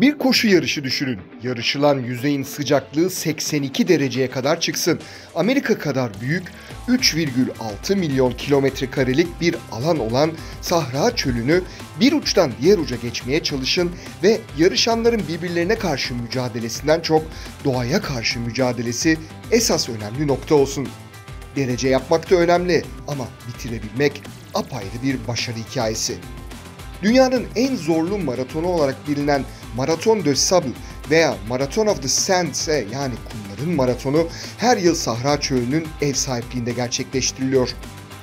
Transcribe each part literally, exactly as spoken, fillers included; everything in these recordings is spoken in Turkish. Bir koşu yarışı düşünün. Yarışılan yüzeyin sıcaklığı seksen iki dereceye kadar çıksın. Amerika kadar büyük üç virgül altı milyon kilometre karelik bir alan olan Sahra Çölü'nü bir uçtan diğer uca geçmeye çalışın ve yarışanların birbirlerine karşı mücadelesinden çok doğaya karşı mücadelesi esas önemli nokta olsun. Derece yapmak da önemli ama bitirebilmek apayrı bir başarı hikayesi. Dünyanın en zorlu maratonu olarak bilinen Marathon de Sable veya Marathon of the Sands'e yani kumların maratonu her yıl Sahra Çölü'nün ev sahipliğinde gerçekleştiriliyor.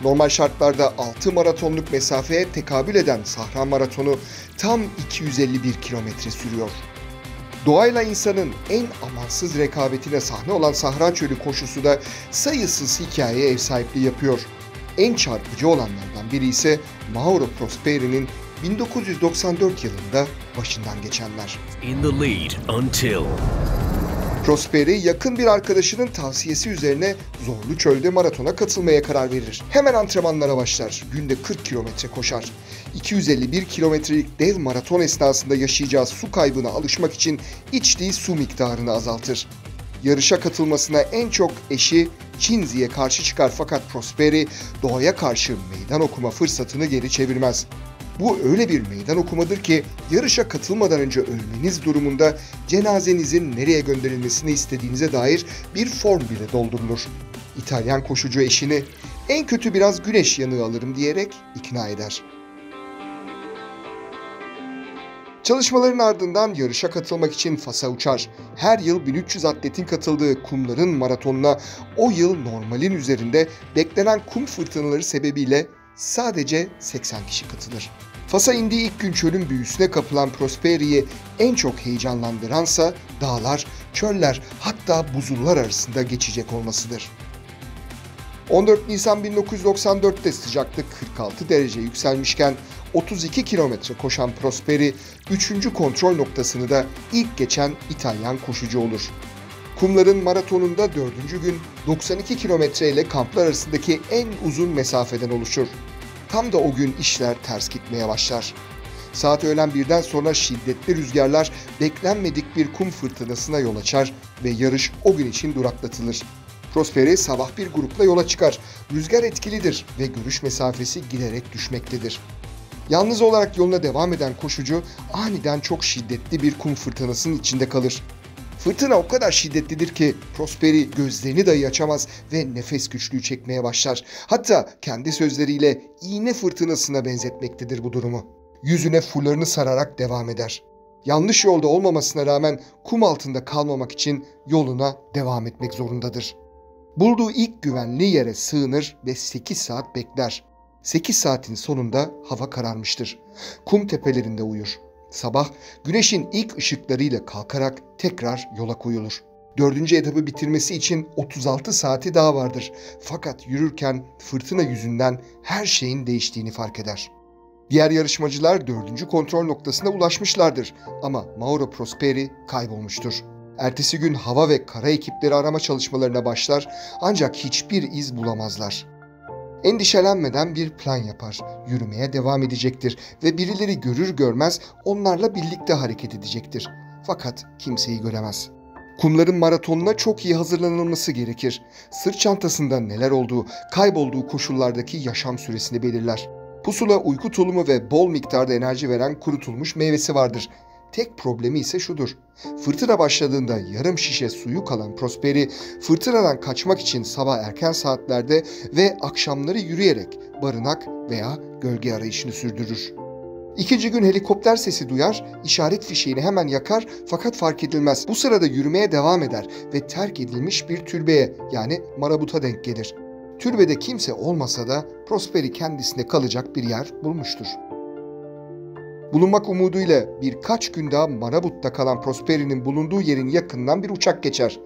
Normal şartlarda altı maratonluk mesafeye tekabül eden Sahra Maratonu tam iki yüz elli bir kilometre sürüyor. Doğayla insanın en amansız rekabetine sahne olan Sahra Çölü koşusu da sayısız hikayeye ev sahipliği yapıyor. En çarpıcı olanlardan biri ise Mauro Prosperi'nin bin dokuz yüz doksan dört yılında başından geçenler. In the lead until... Prosperi yakın bir arkadaşının tavsiyesi üzerine zorlu çölde maratona katılmaya karar verir. Hemen antrenmanlara başlar. Günde kırk kilometre koşar. iki yüz elli bir kilometrelik dev maraton esnasında yaşayacağı su kaybına alışmak için içtiği su miktarını azaltır. Yarışa katılmasına en çok eşi Çinzi'ye karşı çıkar fakat Prosperi doğaya karşı meydan okuma fırsatını geri çevirmez. Bu öyle bir meydan okumadır ki yarışa katılmadan önce ölmeniz durumunda cenazenizin nereye gönderilmesini istediğinize dair bir form bile doldurulur. İtalyan koşucu eşini en kötü biraz güneş yanığı alırım diyerek ikna eder. Çalışmaların ardından yarışa katılmak için Fasa uçar. Her yıl bin üç yüz atletin katıldığı kumların maratonuna o yıl normalin üzerinde beklenen kum fırtınaları sebebiyle sadece seksen kişi katılır. Fas'a indiği ilk gün çölün büyüsüne kapılan Prosperi'yi en çok heyecanlandıransa dağlar, çöller hatta buzullar arasında geçecek olmasıdır. on dört Nisan bin dokuz yüz doksan dört'te sıcaklık kırk altı derece yükselmişken otuz iki kilometre koşan Prosperi üçüncü kontrol noktasını da ilk geçen İtalyan koşucu olur. Kumların maratonunda dördüncü gün doksan iki kilometre ile kamplar arasındaki en uzun mesafeden oluşur. Tam da o gün işler ters gitmeye başlar. Saat öğlen birden sonra şiddetli rüzgarlar beklenmedik bir kum fırtınasına yol açar ve yarış o gün için duraklatılır. Prosperi sabah bir grupla yola çıkar. Rüzgar etkilidir ve görüş mesafesi giderek düşmektedir. Yalnız olarak yoluna devam eden koşucu aniden çok şiddetli bir kum fırtınasının içinde kalır. Fırtına o kadar şiddetlidir ki Prosperi gözlerini dahi açamaz ve nefes güçlüğü çekmeye başlar. Hatta kendi sözleriyle iğne fırtınasına benzetmektedir bu durumu. Yüzüne fularını sararak devam eder. Yanlış yolda olmamasına rağmen kum altında kalmamak için yoluna devam etmek zorundadır. Bulduğu ilk güvenli yere sığınır ve sekiz saat bekler. sekiz saatin sonunda hava kararmıştır. Kum tepelerinde uyur. Sabah güneşin ilk ışıklarıyla kalkarak tekrar yola koyulur. Dördüncü etabı bitirmesi için otuz altı saati daha vardır. Fakat yürürken fırtına yüzünden her şeyin değiştiğini fark eder. Diğer yarışmacılar dördüncü kontrol noktasına ulaşmışlardır ama Mauro Prosperi kaybolmuştur. Ertesi gün hava ve kara ekipleri arama çalışmalarına başlar ancak hiçbir iz bulamazlar. Endişelenmeden bir plan yapar, yürümeye devam edecektir ve birileri görür görmez onlarla birlikte hareket edecektir. Fakat kimseyi göremez. Kumların maratonuna çok iyi hazırlanılması gerekir. Sırt çantasında neler olduğu, kaybolduğu koşullardaki yaşam süresini belirler. Pusula, uyku tulumu ve bol miktarda enerji veren kurutulmuş meyvesi vardır. Tek problemi ise şudur. Fırtına başladığında yarım şişe suyu kalan Prosperi, fırtınadan kaçmak için sabah erken saatlerde ve akşamları yürüyerek barınak veya gölge arayışını sürdürür. İkinci gün helikopter sesi duyar, işaret fişeğini hemen yakar fakat fark edilmez. Bu sırada yürümeye devam eder ve terk edilmiş bir türbeye yani marabuta denk gelir. Türbede kimse olmasa da Prosperi kendisine kalacak bir yer bulmuştur. Bulunmak umuduyla birkaç gün daha Marabut'ta kalan Prosperi'nin bulunduğu yerin yakınından bir uçak geçer.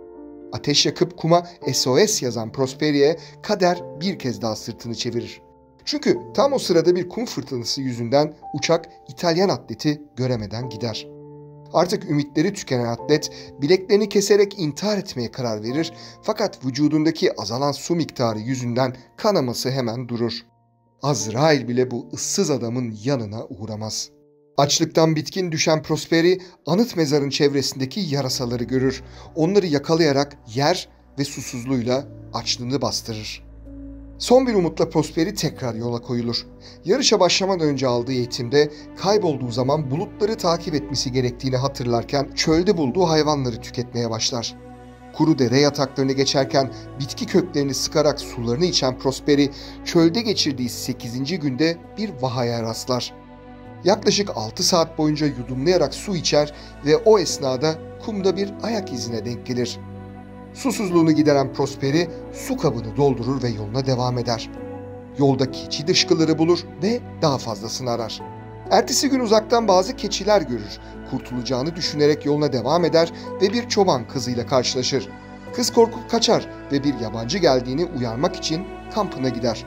Ateş yakıp kuma S O S yazan Prosperi'ye kader bir kez daha sırtını çevirir. Çünkü tam o sırada bir kum fırtınası yüzünden uçak İtalyan atleti göremeden gider. Artık ümitleri tükenen atlet bileklerini keserek intihar etmeye karar verir fakat vücudundaki azalan su miktarı yüzünden kanaması hemen durur. Azrail bile bu ıssız adamın yanına uğramaz. Açlıktan bitkin düşen Prosperi, anıt mezarın çevresindeki yarasaları görür. Onları yakalayarak yer ve susuzluğuyla açlığını bastırır. Son bir umutla Prosperi tekrar yola koyulur. Yarışa başlamadan önce aldığı eğitimde kaybolduğu zaman bulutları takip etmesi gerektiğini hatırlarken çölde bulduğu hayvanları tüketmeye başlar. Kuru dere yataklarını geçerken bitki köklerini sıkarak sularını içen Prosperi, çölde geçirdiği sekizinci günde bir vahaya rastlar. Yaklaşık altı saat boyunca yudumlayarak su içer ve o esnada kumda bir ayak izine denk gelir. Susuzluğunu gideren Prosperi su kabını doldurur ve yoluna devam eder. Yolda keçi dışkıları bulur ve daha fazlasını arar. Ertesi gün uzaktan bazı keçiler görür, kurtulacağını düşünerek yoluna devam eder ve bir çoban kızıyla karşılaşır. Kız korkup kaçar ve bir yabancı geldiğini uyarmak için kampına gider.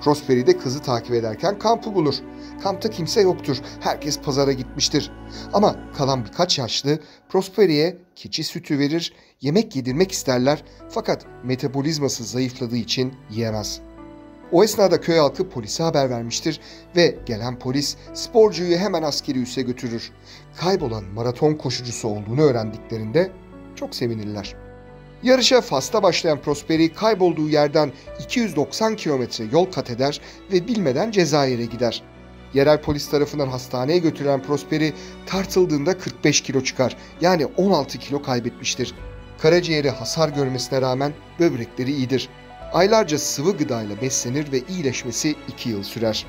Prosperi de kızı takip ederken kampı bulur. Kampta kimse yoktur, herkes pazara gitmiştir. Ama kalan birkaç yaşlı Prosperi'ye keçi sütü verir, yemek yedirmek isterler fakat metabolizması zayıfladığı için yiyemez. O esnada köy halkı polise haber vermiştir ve gelen polis sporcuyu hemen askeri üsse götürür. Kaybolan maraton koşucusu olduğunu öğrendiklerinde çok sevinirler. Yarışa Fas'ta başlayan Prosperi kaybolduğu yerden iki yüz doksan kilometre yol kat eder ve bilmeden Cezayir'e gider. Yerel polis tarafından hastaneye götürülen Prosperi tartıldığında kırk beş kilo çıkar, yani on altı kilo kaybetmiştir. Karaciğeri hasar görmesine rağmen böbrekleri iyidir. Aylarca sıvı gıdayla beslenir ve iyileşmesi iki yıl sürer.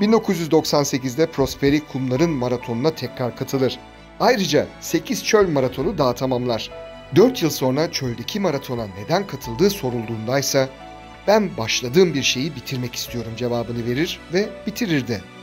bin dokuz yüz doksan sekizde Prosperi kumların maratonuna tekrar katılır. Ayrıca sekiz çöl maratonu daha tamamlar. dört yıl sonra çöldeki maratona neden katıldığı sorulduğunda ise "Ben başladığım bir şeyi bitirmek istiyorum" cevabını verir ve bitirir de.